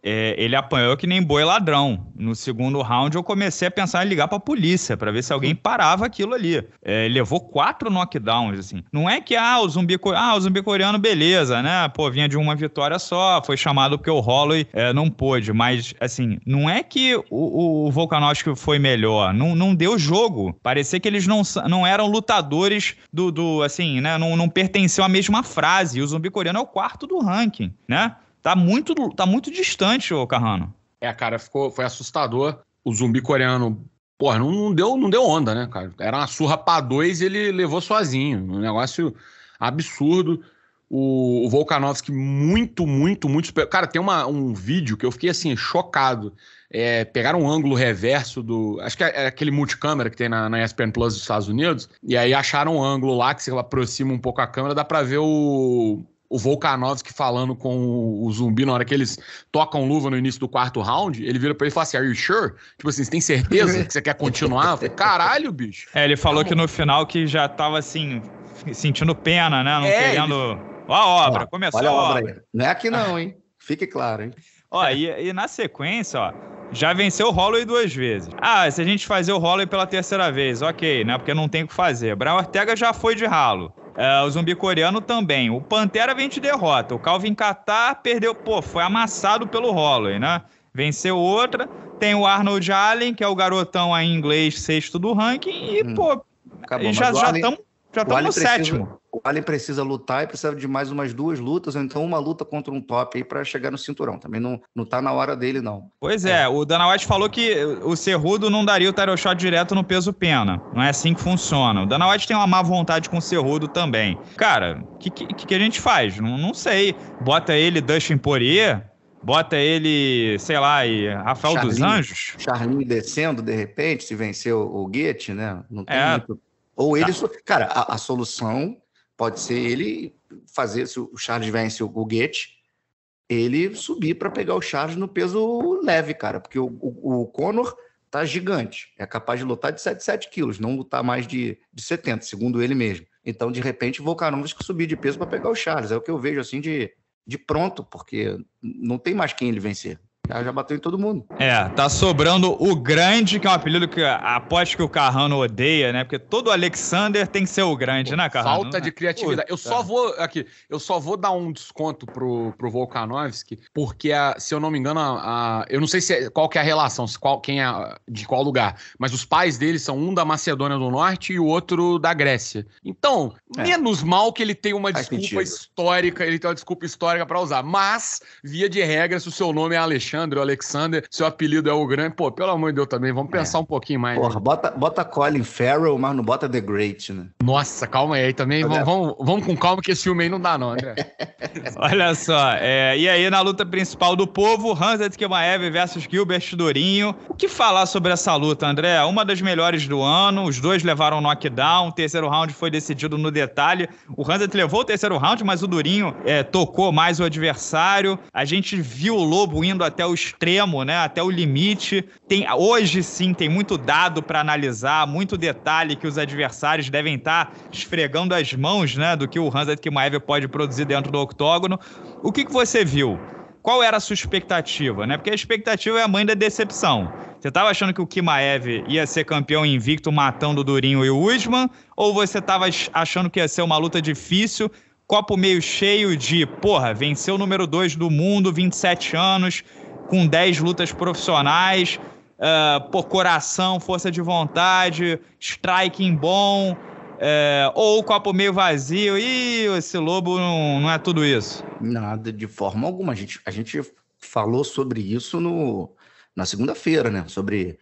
é, ele apanhou que nem boi ladrão. No segundo round, eu comecei a pensar em ligar pra polícia, pra ver se alguém parava aquilo ali. É, levou quatro knockdowns, assim. Não é que, ah, o zumbi, ah, o zumbi coreano, beleza, né? Pô, vinha de uma vitória só, foi chamado porque o Holloway é, não pôde. Mas, assim, não é que o, o Volkanovski foi melhor. Não, não deu jogo. Parecia que eles não, não eram lutadores do, do assim, né? Não, não pertenciam à mesma frase. E o zumbi coreano é o quarto do ranking, né? Tá muito, tá muito distante, ô Carrano. É, cara, ficou, foi assustador. O zumbi coreano, porra, não, não, deu, não deu onda, né, cara? Era uma surra pra dois e ele levou sozinho. Um negócio absurdo. O, o Volkanovski muito, muito, muito... Cara, tem uma, um vídeo que eu fiquei, assim, chocado. É, pegaram um ângulo reverso do... Acho que é aquele multicâmera que tem na, na E S P N Plus dos Estados Unidos. E aí acharam um ângulo lá que se aproxima um pouco a câmera, dá pra ver o... o Volkanovski falando com o zumbi na hora que eles tocam luva no início do quarto round, ele vira pra ele e fala assim, are you sure? Tipo assim, você tem certeza que você quer continuar? Eu falei, caralho, bicho. É, ele falou que no final que já tava assim, sentindo pena, né? Não é, querendo... Ele... Ó a obra, ó, começou a obra. Aí. Não é aqui não, hein? Fique claro, hein? Ó, e, e na sequência, ó, já venceu o Holloway duas vezes. Ah, se a gente fazer o Holloway pela terceira vez, ok, né? Porque não tem o que fazer. Brian Ortega já foi de ralo. Uh, o zumbi coreano também. O Pantera vem de derrota. O Calvin Kattar perdeu... Pô, foi amassado pelo Holloway, né? Venceu outra. Tem o Arnold Allen, que é o garotão aí em inglês, sexto do ranking. E, hum. pô, Acabou, já estamos já já no sétimo. O Allen precisa lutar e precisa de mais umas duas lutas, ou então uma luta contra um top aí pra chegar no cinturão. Também não, não tá na hora dele, não. Pois é, é. O Dana White falou que o Cerrudo não daria o title shot direto no peso pena. Não é assim que funciona. O Dana White tem uma má vontade com o Cerrudo também. Cara, o que, que, que a gente faz? Não, não sei. Bota ele Dustin Poirier... Bota ele, sei lá, e Rafael Charlinho, dos Anjos. Charlinho descendo, de repente, se venceu o Guete, né? Não tem é. muito... Ou ele... Tá. Cara, a, a solução... Pode ser ele fazer, se o Charles vence o Guete, ele subir para pegar o Charles no peso leve, cara. Porque o, o, o Conor tá gigante. É capaz de lutar de setenta e sete quilos, não lutar mais de, de setenta, segundo ele mesmo. Então, de repente, o Volkanovski subir de peso para pegar o Charles. É o que eu vejo, assim, de, de pronto, porque não tem mais quem ele vencer. Ela já bateu em todo mundo. É, tá sobrando o grande, que é um apelido que aposto que o Carrano odeia, né? Porque todo Alexander tem que ser o grande, pô, né, Carrano? Falta de criatividade. Puta. Eu só vou, aqui, eu só vou dar um desconto pro, pro Volkanovski, porque, a, se eu não me engano, a, a, eu não sei se é, qual que é a relação, se qual, quem é, de qual lugar, mas os pais dele são um da Macedônia do Norte e o outro da Grécia. Então, é. menos mal que ele tem uma Faz desculpa sentido. histórica, ele tem uma desculpa histórica pra usar, mas, via de regra, se o seu nome é Alexandre, o Alexander, seu apelido é o grande, pô, pelo amor de Deus também, vamos pensar é. um pouquinho mais. Porra, né? bota, bota Colin Farrell, mas não bota The Great, né? Nossa, calma aí também, vamos, vamos, vamos com calma que esse filme aí não dá não, André. Olha só, é, e aí na luta principal do povo, Khamzat Chimaev versus Gilbert Durinho. O que falar sobre essa luta, André? Uma das melhores do ano, os dois levaram knockdown, o terceiro round foi decidido no detalhe, o Khamzat levou o terceiro round, mas o Durinho é, tocou mais o adversário, a gente viu o Lobo indo até o extremo, né? Até o limite. Tem, hoje, sim, tem muito dado para analisar, muito detalhe que os adversários devem estar esfregando as mãos, né? Do que o Khamzat Chimaev pode produzir dentro do octógono. O que, que você viu? Qual era a sua expectativa, né? Porque a expectativa é a mãe da decepção. Você estava achando que o Chimaev ia ser campeão invicto matando o Durinho e o Usman? Ou você estava achando que ia ser uma luta difícil, copo meio cheio de, porra, venceu o número dois do mundo, vinte e sete anos... com dez lutas profissionais, uh, por coração, força de vontade, striking bom, uh, ou o copo meio vazio, e esse Lobo não, não é tudo isso? Nada, de forma alguma. A gente, a gente falou sobre isso no, na segunda-feira, né? Sobre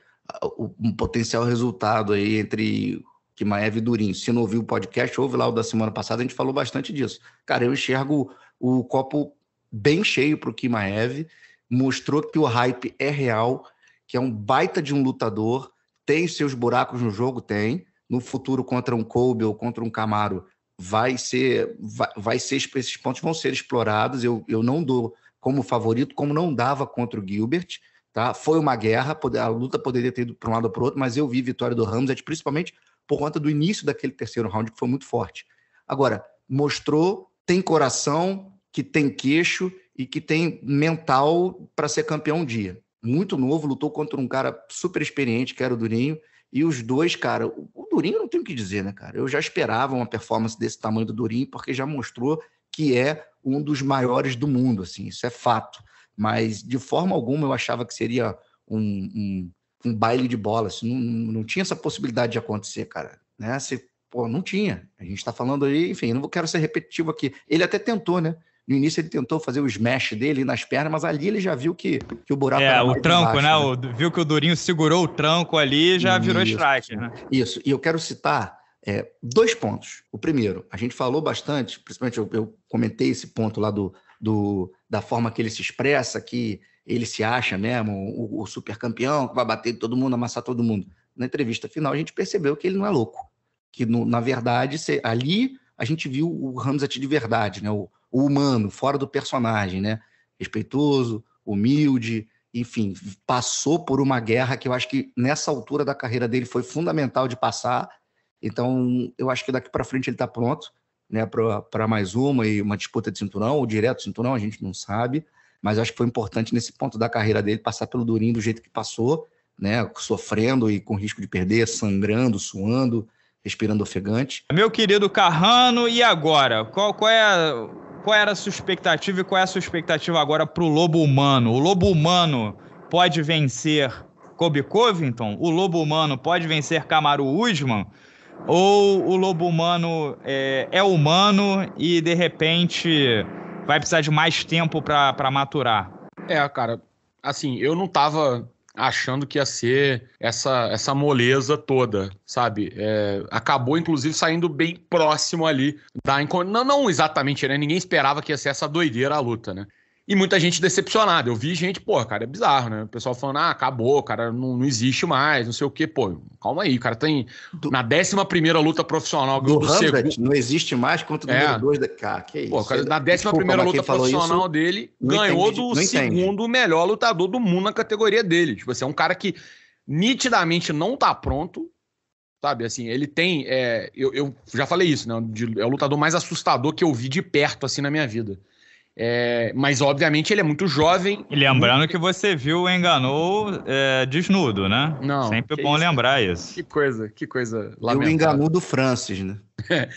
o um potencial resultado aí entre Chimaev e Durinho. Se não ouviu o podcast, ouve lá o da semana passada, a gente falou bastante disso. Cara, eu enxergo o, o copo bem cheio pro Chimaev. Mostrou que o hype é real, que é um baita de um lutador, tem seus buracos no jogo, tem. No futuro, contra um Colby ou contra um Kamaru, vai ser, vai, vai ser, esses pontos vão ser explorados. Eu, eu não dou como favorito, como não dava contra o Gilbert. Tá? Foi uma guerra, a luta poderia ter ido para um lado ou para o outro, mas eu vi vitória do Khamzat, principalmente por conta do início daquele terceiro round, que foi muito forte. Agora, mostrou, tem coração, que tem queixo, e que tem mental para ser campeão um dia. Muito novo, lutou contra um cara super experiente, que era o Durinho, e os dois, cara, o Durinho não tem o que dizer, né, cara? Eu já esperava uma performance desse tamanho do Durinho, porque já mostrou que é um dos maiores do mundo, assim, isso é fato. Mas, de forma alguma, eu achava que seria um, um, um baile de bola, assim, não, não tinha essa possibilidade de acontecer, cara, né? Você, pô, não tinha. A gente tá falando aí, enfim, não quero ser repetitivo aqui. Ele até tentou, né? No início ele tentou fazer o smash dele nas pernas, mas ali ele já viu que, que o buraco é, era o tranco, baixo, né? né? Viu que o Durinho segurou o tranco ali e já virou strike, né? Isso, e eu quero citar é, dois pontos. O primeiro, a gente falou bastante, principalmente eu, eu comentei esse ponto lá do, do, da forma que ele se expressa, que ele se acha mesmo o, o super campeão, que vai bater todo mundo, amassar todo mundo. Na entrevista final a gente percebeu que ele não é louco, que no, na verdade se, ali a gente viu o Khamzat de verdade, né? O, o humano, fora do personagem, né? Respeitoso, humilde, enfim, passou por uma guerra que eu acho que nessa altura da carreira dele foi fundamental de passar. Então, eu acho que daqui para frente ele está pronto, né? Para mais uma e uma disputa de cinturão, ou direto cinturão, a gente não sabe, mas acho que foi importante nesse ponto da carreira dele passar pelo Durinho do jeito que passou, né? Sofrendo e com risco de perder, sangrando, suando, respirando ofegante. Meu querido Carrano, e agora? Qual, qual é a... Qual era a sua expectativa e qual é a sua expectativa agora para o Lobo Humano? O Lobo Humano pode vencer Colby Covington? O Lobo Humano pode vencer Kamaru Usman? Ou o Lobo Humano é, é humano e, de repente, vai precisar de mais tempo para maturar? É, cara, assim, eu não tava achando que ia ser essa, essa moleza toda, sabe? É, acabou, inclusive, saindo bem próximo ali da... Não, não exatamente, né? Ninguém esperava que ia ser essa doideira a luta, né? E muita gente decepcionada. Eu vi gente, pô, cara, é bizarro, né? O pessoal falando, ah, acabou, cara, não, não existe mais, não sei o quê. Pô, calma aí, cara, tem... Do... Na décima primeira luta profissional... Do, do Khamzat, segundo... não existe mais contra o é. número dois da... Cara, que isso? Pô, cara, na décima primeira luta profissional isso, dele, ganhou entendi, do segundo entendi. melhor lutador do mundo na categoria dele. Tipo assim, é um cara que nitidamente não tá pronto, sabe, assim, ele tem... É, eu, eu já falei isso, né? De, é o lutador mais assustador que eu vi de perto, assim, na minha vida. É, mas, obviamente, ele é muito jovem. E lembrando muito... que você viu o Enganou é, desnudo, né? Não. Sempre bom isso? lembrar isso. Que coisa, que coisa lamentável. E o Enganou do Francis, né? É.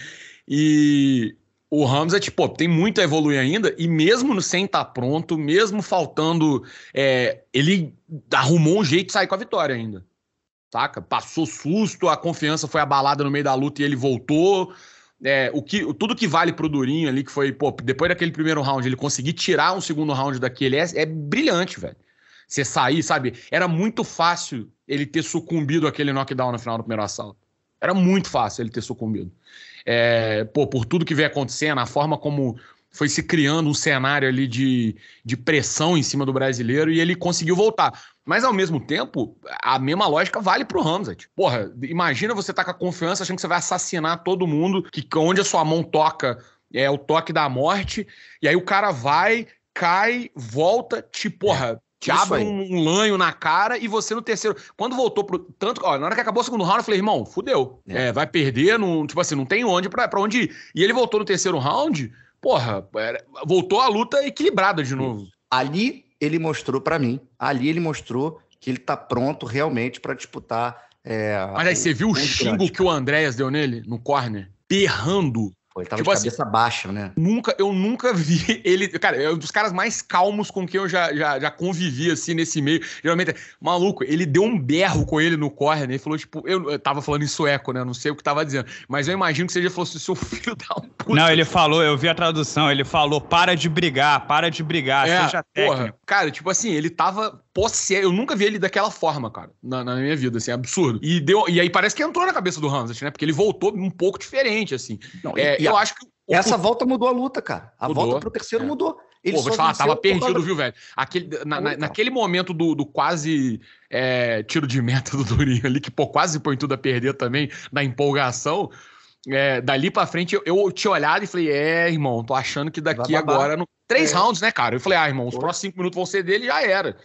E o Khamzat, pô, tem muito a evoluir ainda. E mesmo sem estar pronto, mesmo faltando... É, ele arrumou um jeito de sair com a vitória ainda. Saca? Passou susto, a confiança foi abalada no meio da luta e ele voltou... É, o que, tudo que vale pro Durinho ali, que foi, pô, depois daquele primeiro round, ele conseguir tirar um segundo round daquele, é, é brilhante, velho. Você sair, sabe? Era muito fácil ele ter sucumbido àquele knockdown no final do primeiro assalto. Era muito fácil ele ter sucumbido. É, pô, por tudo que vem acontecendo, a forma como foi se criando um cenário ali de, de pressão em cima do brasileiro e ele conseguiu voltar. Mas, ao mesmo tempo, a mesma lógica vale pro Khamzat. Porra, imagina você tá com a confiança achando que você vai assassinar todo mundo, que onde a sua mão toca é o toque da morte, e aí o cara vai, cai, volta, te, porra, te abre um, um lanho na cara e você no terceiro... Quando voltou pro... Tanto, ó, na hora que acabou o segundo round, eu falei, irmão, fudeu. É, é vai perder, não, tipo assim, não tem onde pra, pra onde ir. E ele voltou no terceiro round, porra, era, voltou a luta equilibrada de novo. Ali... ele mostrou pra mim, ali ele mostrou que ele tá pronto realmente pra disputar... É, mas aí você viu o xingo que o Andréas deu nele, no corner? Berrando. Pô, ele tava tipo de cabeça assim, baixa, né? Nunca, eu nunca vi ele... Cara, é um dos caras mais calmos com quem eu já, já, já convivi, assim, nesse meio. Geralmente, maluco, ele deu um berro com ele no corner, ele falou, tipo... Eu, eu tava falando em sueco, né? Não sei o que tava dizendo. Mas eu imagino que você já falou assim, seu filho dá um puto. Não, ele falou, eu vi a tradução, ele falou, para de brigar, para de brigar, é, seja técnico. Porra, cara, tipo assim, ele tava... Posse... Eu nunca vi ele daquela forma, cara, na, na minha vida, assim, absurdo. E, deu... e aí parece que entrou na cabeça do Khamzat, né? Porque ele voltou um pouco diferente, assim. Não, é, e eu a... acho que... O... Essa volta mudou a luta, cara. A mudou. Volta pro terceiro é. mudou. Ele Pô, vou te falar, tava perdido, da... viu, velho? Aquele, na, na, naquele momento do, do quase é, tiro de meta do Durinho ali, que pô, quase põe tudo a perder também, da empolgação... É, dali pra frente, eu, eu te olhava e falei, é, irmão, tô achando que daqui agora... No... Três é. rounds, né, cara? Eu falei, ah, irmão, os Foi. próximos cinco minutos vão ser dele, já era.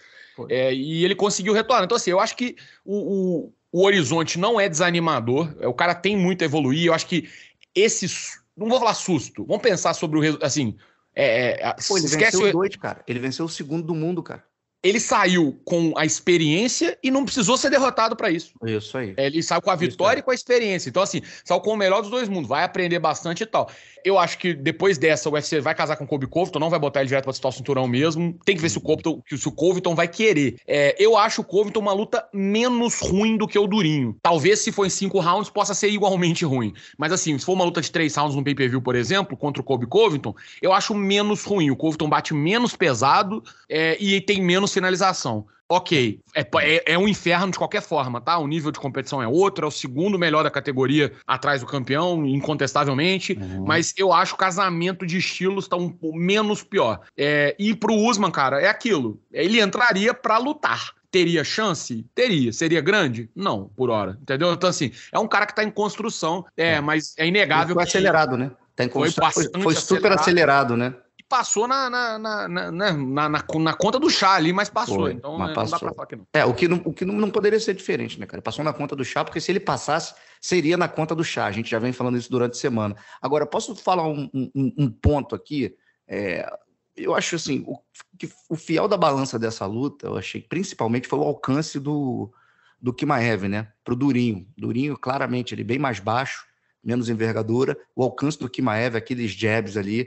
É, e ele conseguiu retornar. Então, assim, eu acho que o, o, o horizonte não é desanimador. O cara tem muito a evoluir. Eu acho que esse... Não vou falar susto. Vamos pensar sobre o... Resu... Assim, é, é, Pô, ele esquece venceu o... doido, cara. Ele venceu o segundo do mundo, cara. Ele saiu com a experiência e não precisou ser derrotado pra isso. Isso aí. Ele saiu com a vitória e com a experiência. Então, assim, saiu com o melhor dos dois mundos. Vai aprender bastante e tal. Eu acho que depois dessa, o U F C vai casar com o Colby Covington, não vai botar ele direto pra disputar o cinturão mesmo. Tem que ver se o Covington, se o Covington vai querer. É, eu acho o Covington uma luta menos ruim do que o Durinho. Talvez, se for em cinco rounds, possa ser igualmente ruim. Mas, assim, se for uma luta de três rounds no pay-per-view, por exemplo, contra o Colby Covington, eu acho menos ruim. O Covington bate menos pesado é, e tem menos finalização. Ok, é, é, é um inferno de qualquer forma, tá? O nível de competição é outro, é o segundo melhor da categoria atrás do campeão, incontestavelmente, uhum. mas eu acho o casamento de estilos tá um menos pior. É, e pro Usman, cara, é aquilo, ele entraria pra lutar. Teria chance? Teria. Seria grande? Não, por hora, entendeu? Então, assim, é um cara que tá em construção, é, é. mas é inegável foi que... Foi acelerado, né? Tá em construção, foi, foi super acelerado, acelerado né? Passou na, na, na, na, na, na, na conta do chá ali, mas passou. Foi, então mas não passou. Dá pra falar que não. É, o que, não, o que não, não poderia ser diferente, né, cara? Passou na conta do chá, porque se ele passasse, seria na conta do chá. A gente já vem falando isso durante a semana. Agora, posso falar um, um, um ponto aqui? É, eu acho assim, o, que o fiel da balança dessa luta, eu achei que principalmente foi o alcance do, do Chimaev, né? Pro Durinho. Durinho, claramente, ele bem mais baixo, menos envergadura. O alcance do Chimaev, aqueles jabs ali...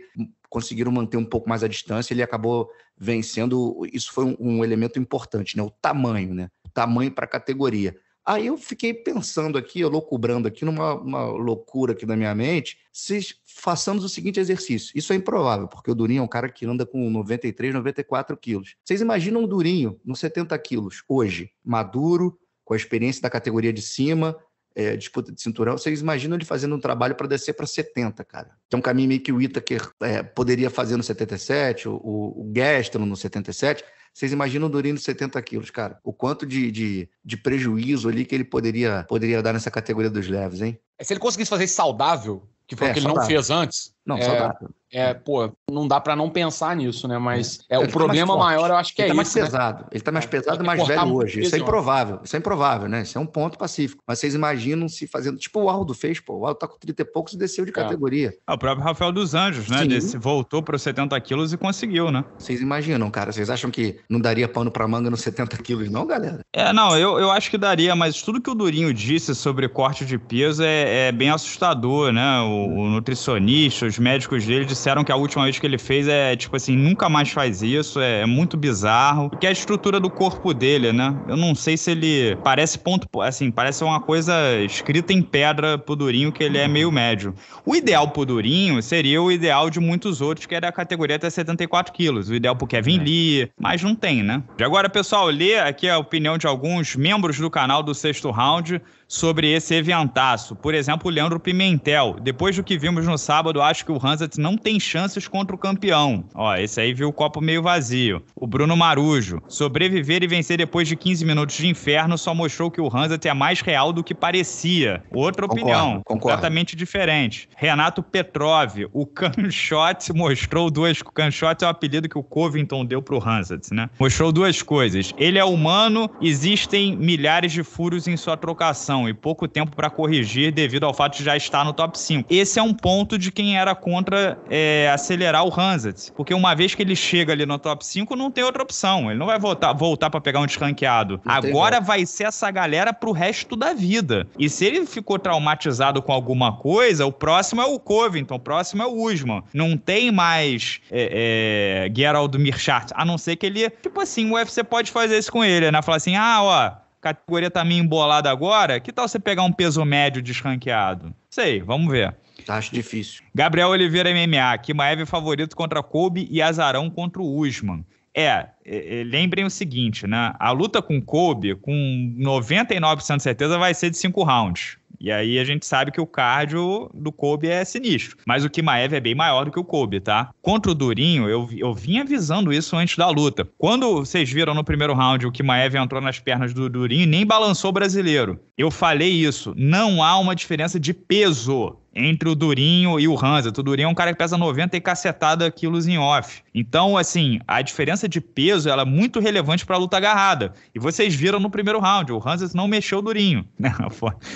conseguiram manter um pouco mais a distância, ele acabou vencendo, isso foi um, um elemento importante, né? O tamanho, né? Tamanho para a categoria. Aí eu fiquei pensando aqui, eu loucubrando aqui, numa uma loucura aqui na minha mente, se façamos o seguinte exercício, isso é improvável, porque o Durinho é um cara que anda com noventa e três, noventa e quatro quilos. Vocês imaginam o Durinho nos setenta quilos, hoje, maduro, com a experiência da categoria de cima... É, disputa de cinturão, vocês imaginam ele fazendo um trabalho para descer para setenta, cara. Tem um caminho meio que o Itaker é, poderia fazer no setenta e sete, o, o Gaston no setenta e sete. Vocês imaginam o Durinho nos setenta quilos, cara. O quanto de, de, de prejuízo ali que ele poderia, poderia dar nessa categoria dos leves, hein? É, se ele conseguisse fazer saudável, que foi o é, que ele saudável. não fez antes, Não, é, só dá. É, pô, não dá pra não pensar nisso, né? Mas é, é, o problema tá maior, eu acho que ele é tá isso. Ele tá mais pesado. Né? Ele tá mais pesado e mais velho hoje. Isso é improvável. Isso é improvável, né? Isso é um ponto pacífico. Mas vocês imaginam se fazendo... Tipo o Aldo fez, pô. O Aldo tá com trinta e poucos e desceu de é. categoria. Ah, o próprio Rafael dos Anjos, né? Desse, voltou para os setenta quilos e conseguiu, né? Vocês imaginam, cara. Vocês acham que não daria pano pra manga nos setenta quilos, não, galera? É, não. Eu, eu acho que daria, mas tudo que o Durinho disse sobre corte de peso é, é bem assustador, né? O, o nutricionista, os médicos dele disseram que a última vez que ele fez é, tipo assim, nunca mais faz isso, é, é muito bizarro. Que é a estrutura do corpo dele, né? Eu não sei se ele... Parece ponto... Assim, parece uma coisa escrita em pedra pro Durinho, que ele é meio médio. O ideal pro Durinho seria o ideal de muitos outros, que era a categoria até setenta e quatro quilos. O ideal pro Kevin é. Lee, mas não tem, né? E agora, pessoal, lê aqui a opinião de alguns membros do canal do Sexto Round sobre esse eventaço. Por exemplo, o Leandro Pimentel. Depois do que vimos no sábado, acho que o Khamzat não tem chances contra o campeão. Ó, esse aí viu o copo meio vazio. O Bruno Marujo. Sobreviver e vencer depois de quinze minutos de inferno só mostrou que o Khamzat é mais real do que parecia. Outra concordo, opinião. Concordo. Completamente diferente. Renato Petrov. O Khamzat mostrou duas... Khamzat é o apelido que o Covington deu pro Khamzat, né? Mostrou duas coisas. Ele é humano, existem milhares de furos em sua trocação e pouco tempo para corrigir devido ao fato de já estar no top cinco. Esse é um ponto de quem era contra é, acelerar o Khamzat, porque uma vez que ele chega ali no top cinco, não tem outra opção. Ele não vai voltar, voltar para pegar um desranqueado. Não Agora vai ser essa galera pro resto da vida. E se ele ficou traumatizado com alguma coisa, o próximo é o Covington, o próximo é o Usman. Não tem mais é, é, Gerald Mirchat, a não ser que ele... Tipo assim, o U F C pode fazer isso com ele, né? Falar assim, ah, ó... categoria tá meio embolada agora, que tal você pegar um peso médio desranqueado? Sei, vamos ver. Acho difícil. Gabriel Oliveira M M A, Chimaev favorito contra Colby e Azarão contra o Usman. É, é, lembrem o seguinte, né? A luta com Colby, com noventa e nove por cento de certeza, vai ser de cinco rounds. E aí a gente sabe que o cardio do Colby é sinistro. Mas o Chimaev é bem maior do que o Colby, tá? Contra o Durinho, eu, eu vim avisando isso antes da luta. Quando vocês viram no primeiro round o Chimaev entrou nas pernas do Durinho e nem balançou o brasileiro. Eu falei isso. Não há uma diferença de peso entre o Durinho e o Khamzat. O Durinho é um cara que pesa noventa e cacetada quilos em off. Então, assim, a diferença de peso ela é muito relevante para a luta agarrada. E vocês viram no primeiro round, o Khamzat não mexeu o Durinho.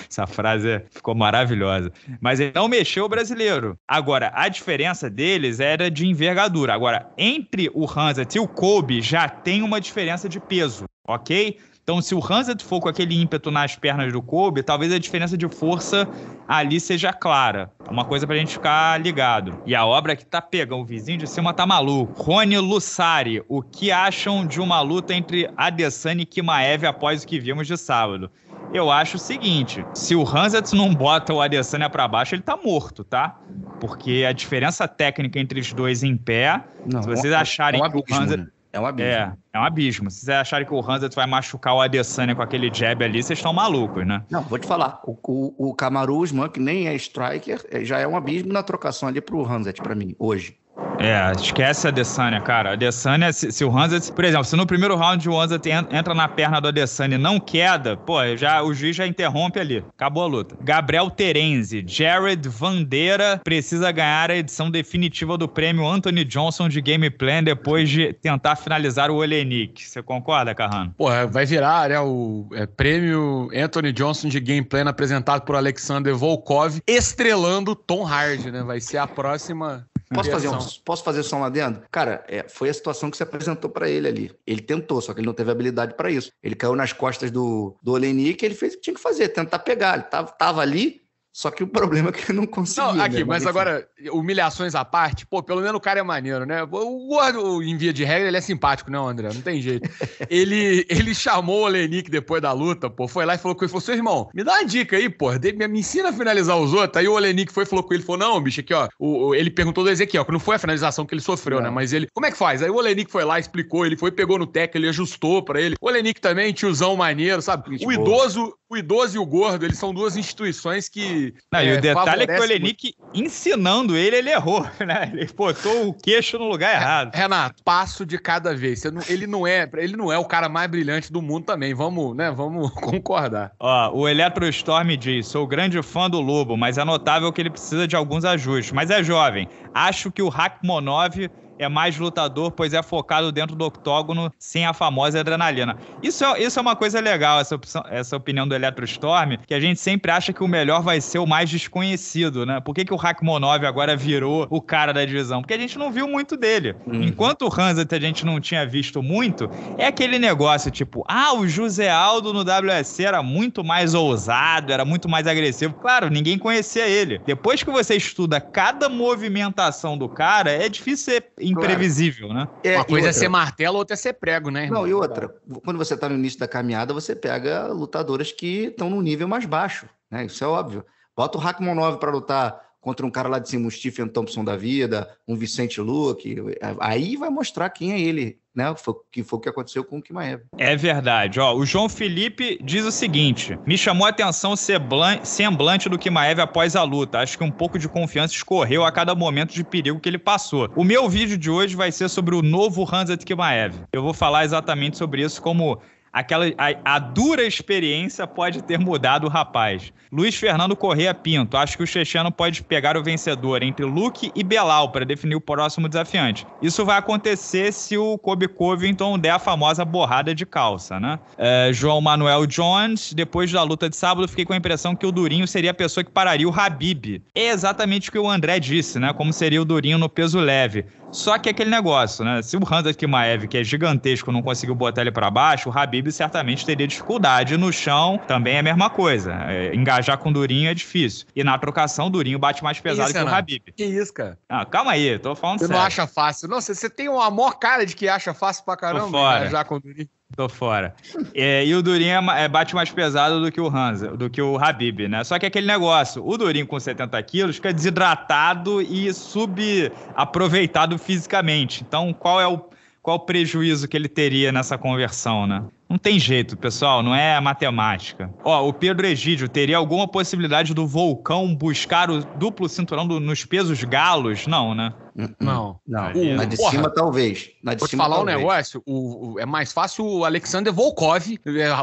Essa frase ficou maravilhosa. Mas ele não mexeu o brasileiro. Agora, a diferença deles era de envergadura. Agora, entre o Khamzat e o Colby já tem uma diferença de peso, ok? Então, se o Khamzat for com aquele ímpeto nas pernas do Colby, talvez a diferença de força ali seja clara. É uma coisa pra gente ficar ligado. E a obra que tá pegando, o vizinho de cima tá maluco. Rony Lussari, o que acham de uma luta entre Adesanya e Chimaev após o que vimos de sábado? Eu acho o seguinte, se o Khamzat não bota o Adesanya pra baixo, ele tá morto, tá? Porque a diferença técnica entre os dois em pé, não, se vocês acharem é um abismo, que o Khamzat... Né? É um abismo. É, é um abismo. Se vocês acharem que o Khamzat vai machucar o Adesanya com aquele jab ali, vocês estão malucos, né? Não, vou te falar. O, o, o Kamaru Usman, que nem é striker, já é um abismo na trocação ali pro Khamzat, pra mim, hoje. É, esquece a Adesanya, cara. A Adesanya, se, se o Khamzat... Por exemplo, se no primeiro round o Khamzat entra na perna do Adesanya e não queda, pô, já, o juiz já interrompe ali. Acabou a luta. Gabriel Terenzi. Jared Vandeira precisa ganhar a edição definitiva do prêmio Anthony Johnson de Game Plan depois de tentar finalizar o Oleynik. Você concorda, Carrano? Pô, vai virar, né, o é, prêmio Anthony Johnson de Game Plan apresentado por Alexander Volkov, estrelando Tom Hardy, né? Vai ser a próxima... Posso fazer, um, posso fazer só um adendo? Cara, é, foi a situação que se apresentou pra ele ali. Ele tentou, só que ele não teve habilidade pra isso. Ele caiu nas costas do, do Oleynik e ele fez o que tinha que fazer, tentar pegar. Ele tava, tava ali, só que o problema é que ele não conseguiu. Não, aqui, né? Mas agora, humilhações à parte, pô, pelo menos o cara é maneiro, né? O gordo, em via de regra, ele é simpático, não, André? Não tem jeito. ele, ele chamou o Oleynik depois da luta, pô, foi lá e falou com ele, falou, seu irmão, me dá uma dica aí, pô, me ensina a finalizar os outros. Aí o Oleynik foi e falou com ele, falou, não, bicho, aqui, ó, o, ele perguntou do Ezequiel, que não foi a finalização que ele sofreu, não, né? Mas ele, como é que faz? Aí o Oleynik foi lá, explicou, ele foi, pegou no tec, ele ajustou pra ele. O Oleynik também, tiozão maneiro, sabe? O idoso... O O idoso e o gordo, eles são duas instituições que... Não, é, e o detalhe é que o Oleynik, ensinando ele, ele errou, né? Ele botou o queixo no lugar errado. Renato, passo de cada vez. Não, ele, não é, ele não é o cara mais brilhante do mundo também. Vamos, né, vamos concordar. Ó, o Electro Storm diz, sou grande fã do Lobo, mas é notável que ele precisa de alguns ajustes. Mas é jovem. Acho que o Rakhmonov... é mais lutador, pois é focado dentro do octógono, sem a famosa adrenalina. Isso é, isso é uma coisa legal, essa, opção, essa opinião do Electro Storm, que a gente sempre acha que o melhor vai ser o mais desconhecido, né? Por que, que o Rakhmonov agora virou o cara da divisão? Porque a gente não viu muito dele. Hum. Enquanto o Khamzat a gente não tinha visto muito, é aquele negócio tipo, ah, o José Aldo no W S C era muito mais ousado, era muito mais agressivo. Claro, ninguém conhecia ele. Depois que você estuda cada movimentação do cara, é difícil ser imprevisível, claro, né? É, uma coisa é ser martelo, outra é ser prego, né, irmão? Não, e outra, quando você tá no início da caminhada, você pega lutadoras que estão num nível mais baixo, né? Isso é óbvio. Bota o Rakhmonov para lutar contra um cara lá de cima, um Stephen Thompson da vida, um Vicente Luque, aí vai mostrar quem é ele, né? Que foi o que aconteceu com o Chimaev. É verdade. Ó, o João Felipe diz o seguinte, me chamou a atenção o semblante do Chimaev após a luta. Acho que um pouco de confiança escorreu a cada momento de perigo que ele passou. O meu vídeo de hoje vai ser sobre o novo Khamzat Chimaev. Eu vou falar exatamente sobre isso, como... Aquela, a, a dura experiência pode ter mudado o rapaz. Luiz Fernando Correia Pinto. Acho que o checheno pode pegar o vencedor entre Luke e Belal para definir o próximo desafiante. Isso vai acontecer se o Colby Covington der a famosa borrada de calça, né? É, João Manuel Jones. Depois da luta de sábado, fiquei com a impressão que o Durinho seria a pessoa que pararia o Khabib. É exatamente o que o André disse, né? Como seria o Durinho no peso leve. Só que aquele negócio, né? Se o Khamzat Chimaev, que é gigantesco, não conseguiu botar ele para baixo, o Khabib certamente teria dificuldade. No chão também é a mesma coisa. É, engajar com o Durinho é difícil. E na trocação, o Durinho bate mais pesado que, isso, que o Khabib. Que isso, cara? Ah, calma aí, tô falando sério. Você não acha fácil. Nossa, você tem uma maior cara de que acha fácil pra caramba engajar com o Durinho. Tô fora. É, e o Durinho é, bate mais pesado do que o Khamzat, do que o Khabib, né? Só que aquele negócio, o Durinho com setenta quilos fica desidratado e subaproveitado fisicamente. Então, qual é o Qual o prejuízo que ele teria nessa conversão, né? Não tem jeito, pessoal, não é matemática. Ó, o Pedro Egídio, teria alguma possibilidade do Volcão buscar o duplo cinturão do, nos pesos galos? Não, né? Não. não. O, Na de porra, cima, talvez. Na de vou te cima, falar talvez. um negócio, o, o, é mais fácil o Alexander Volkov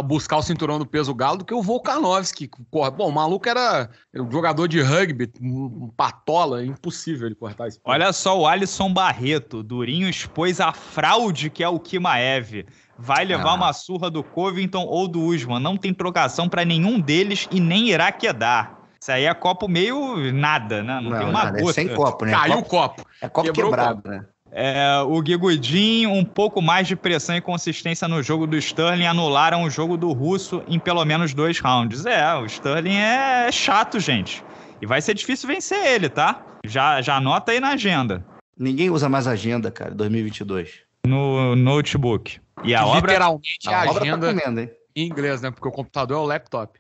buscar o cinturão do peso galo do que o Volkanovski. Porra, bom, o maluco era um jogador de rugby, um patola, impossível ele cortar isso. Olha só o Alisson Barreto, Durinho expôs a fraude que é o Chimaev. Vai levar ah. uma surra do Covington ou do Usman. Não tem trocação pra nenhum deles e nem irá quedar. Isso aí é copo meio nada, né? Não, não tem uma nada, gota. É sem copo, né? Caiu o copo. É copo Quebrou quebrado, copo. né? É, o Gigudin, um pouco mais de pressão e consistência no jogo do Sterling, anularam o jogo do russo em pelo menos dois rounds. É, o Sterling é chato, gente. E vai ser difícil vencer ele, tá? Já, já anota aí na agenda. Ninguém usa mais agenda, cara, dois mil e vinte e dois. No notebook. E a obra... Literalmente a, a agenda obra tá comendo, hein? Em inglês, né? Porque o computador é o laptop.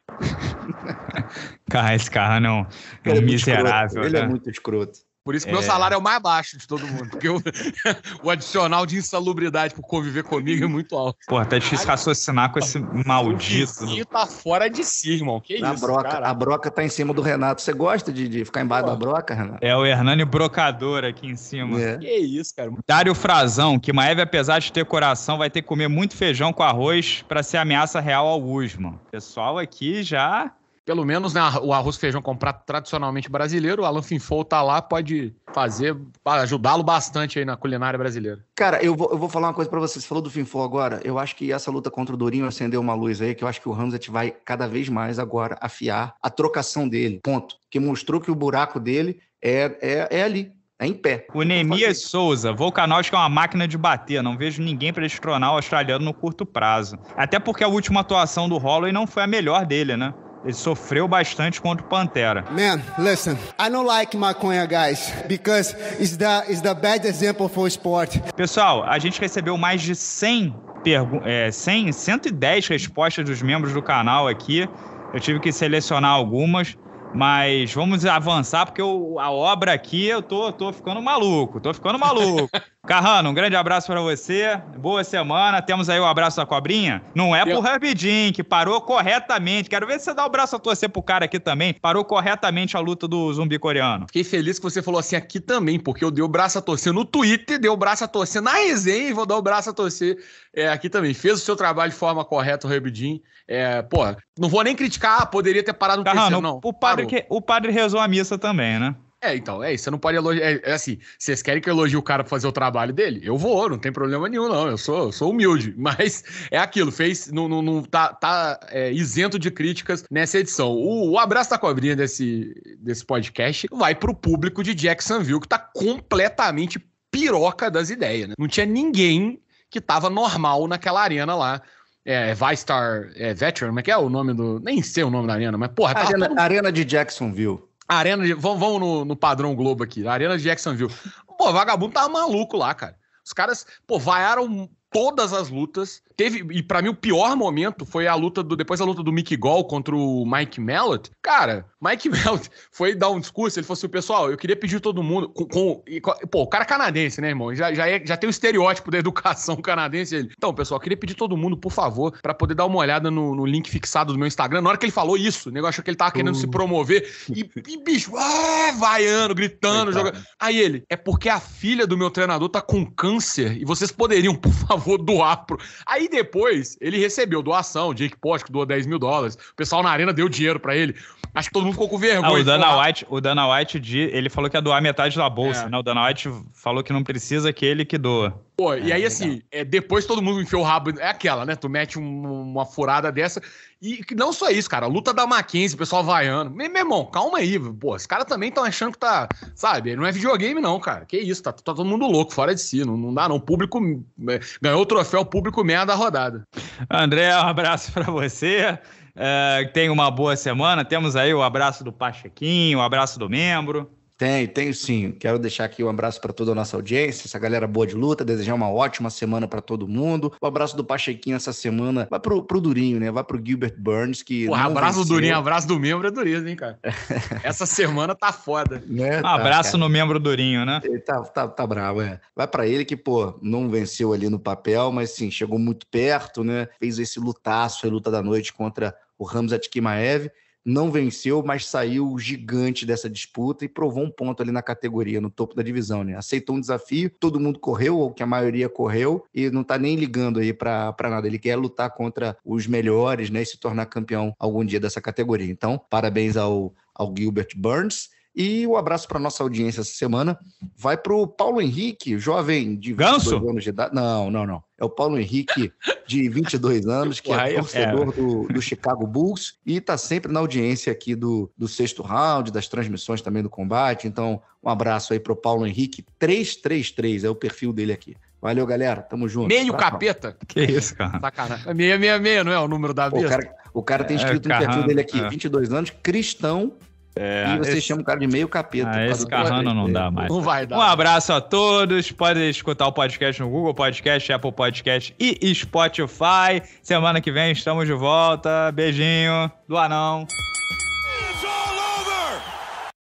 Cara, esse cara não... É um miserável, né? Ele é muito escroto. Por isso que é. meu salário é o mais baixo de todo mundo. Porque eu, o adicional de insalubridade por conviver comigo é muito alto. Pô, tá difícil raciocinar com esse maldito. O tá fora de si, irmão. Que isso, broca, a broca tá em cima do Renato. Você gosta de, de ficar embaixo Pô. da broca, Renato? É o Hernani Brocador aqui em cima. É. Que isso, cara. Dário Frazão, que Chimaev, apesar de ter coração, vai ter que comer muito feijão com arroz pra ser ameaça real ao Usman. Pessoal aqui já... Pelo menos, né, o arroz e feijão com prato tradicionalmente brasileiro, o Alan Finfol tá lá, pode fazer, ajudá-lo bastante aí na culinária brasileira. Cara, eu vou, eu vou falar uma coisa pra você. Você falou do Finfol agora, eu acho que essa luta contra o Durinho acendeu uma luz aí, que eu acho que o Khamzat vai cada vez mais agora afiar a trocação dele, ponto. Que mostrou que o buraco dele é, é, é ali. É em pé. O Nemias Souza, Volkanovski é uma máquina de bater, não vejo ninguém para destronar o australiano no curto prazo. Até porque a última atuação do Holloway não foi a melhor dele, né? Ele sofreu bastante contra o Pantera. Man, listen, I don't like maconha, guys, because it's the, it's the bad example for sport. Pessoal, a gente recebeu mais de cem, pergun- é, cem, cento e dez respostas dos membros do canal aqui. Eu tive que selecionar algumas, mas vamos avançar, porque eu, a obra aqui, eu tô, tô ficando maluco, tô ficando maluco. Carrano, um grande abraço para você, boa semana, temos aí o abraço da cobrinha, não é pro Rabidin, que parou corretamente, quero ver se você dá o braço a torcer pro cara aqui também, parou corretamente a luta do zumbi coreano. Fiquei feliz que você falou assim aqui também, porque eu dei o braço a torcer no Twitter, dei o braço a torcer na resenha e vou dar o braço a torcer é, aqui também, fez o seu trabalho de forma correta o Rabidin, é, porra, não vou nem criticar, poderia ter parado no Carrano, terceiro, não. O padre, que, o padre rezou a missa também, né? É, então, é isso, você não pode elogiar, é, é assim, vocês querem que eu elogie o cara pra fazer o trabalho dele? Eu vou, não tem problema nenhum, não, eu sou, eu sou humilde, mas é aquilo, fez, não, não, não tá, tá é, isento de críticas nessa edição. O, o abraço da cobrinha desse, desse podcast vai pro público de Jacksonville, que tá completamente piroca das ideias, né? Não tinha ninguém que tava normal naquela arena lá. É, Vistar é, Veteran, como é que é o nome do... Nem sei o nome da arena, mas porra... Tá arena, todo... arena de Jacksonville. Arena de... Vamos, vamos no, no padrão Globo aqui. Arena de Jacksonville. Pô, vagabundo tava maluco lá, cara. Os caras, pô, vaiaram todas as lutas. Teve... E pra mim o pior momento foi a luta do... Depois a luta do Mickey Gall contra o Mike Mallett. Cara, Mike Mallett foi dar um discurso, ele falou assim, pessoal, eu queria pedir todo mundo... Com, com... Pô, o cara é canadense, né, irmão? Já, já, é, já tem o estereótipo da educação canadense. Ele. Então, pessoal, eu queria pedir todo mundo, por favor, pra poder dar uma olhada no, no link fixado do meu Instagram. Na hora que ele falou isso, o nego achou que ele tava querendo uh. se promover. E, e bicho, ah, vaiando, gritando, jogando. Aí ele, é porque a filha do meu treinador tá com câncer e vocês poderiam, por favor, doar pro... Aí depois, ele recebeu doação, o Jake Potko doou dez mil dólares, o pessoal na arena deu dinheiro pra ele. Acho que todo mundo ficou com vergonha. Ah, o, Dana White, o Dana White, ele falou que ia doar metade da bolsa, é. né? O Dana White falou que não precisa, que ele que doa. Pô, é, e aí assim, é, depois todo mundo enfiou o rabo, é aquela, né? Tu mete um, uma furada dessa. E não só isso, cara, a luta da Mackenzie, o pessoal vaiando. Meu irmão, calma aí, pô, os caras também estão achando que tá, sabe? Não é videogame não, cara. Que isso, tá, tá todo mundo louco, fora de si, não, não dá não. O público ganhou o troféu, o público meia da rodada. André, um abraço pra você. É, tenha uma boa semana. Temos aí o abraço do Pachequinho, o abraço do membro. Tem, tenho sim. Quero deixar aqui um abraço para toda a nossa audiência, essa galera boa de luta, desejar uma ótima semana para todo mundo. O abraço do Pachequinho essa semana vai pro, pro Durinho, né? Vai pro Gilbert Burns, que Porra, abraço venceu. Do Durinho, abraço do membro é dureza, hein, cara? Essa semana tá foda. Né? Um abraço tá, no membro Durinho, né? Ele tá, tá, tá bravo, é. Vai para ele que, pô, não venceu ali no papel, mas sim, chegou muito perto, né? Fez esse lutaço, a luta da noite contra o Khamzat Chimaev. Não venceu, mas saiu gigante dessa disputa e provou um ponto ali na categoria, no topo da divisão, né? Aceitou um desafio, todo mundo correu, ou que a maioria correu, e não tá nem ligando aí pra, pra nada. Ele quer lutar contra os melhores, né? E se tornar campeão algum dia dessa categoria. Então, parabéns ao, ao Gilbert Burns. E um abraço para nossa audiência essa semana. Vai pro Paulo Henrique, jovem de vinte e dois anos de idade. Não, não, não. É o Paulo Henrique, de vinte e dois anos, que é torcedor do, do Chicago Bulls e está sempre na audiência aqui do, do sexto round, das transmissões também do combate. Então, um abraço aí pro Paulo Henrique, trezentos e trinta e três, é o perfil dele aqui. Valeu, galera. Tamo junto. Meio pra capeta? Pra... Que isso, cara? Sacanagem. seiscentos e sessenta e seis, não é o número da vida? O cara, o cara tem escrito é, no caramba, perfil dele aqui, é. vinte e dois anos, cristão. É, e você esse... chama o cara de meio capeta. Ah, esse Carrano não dá mais. Não vai dar. Um abraço a todos. Pode escutar o podcast no Google Podcast, Apple Podcast e Spotify. Semana que vem estamos de volta. Beijinho do anão.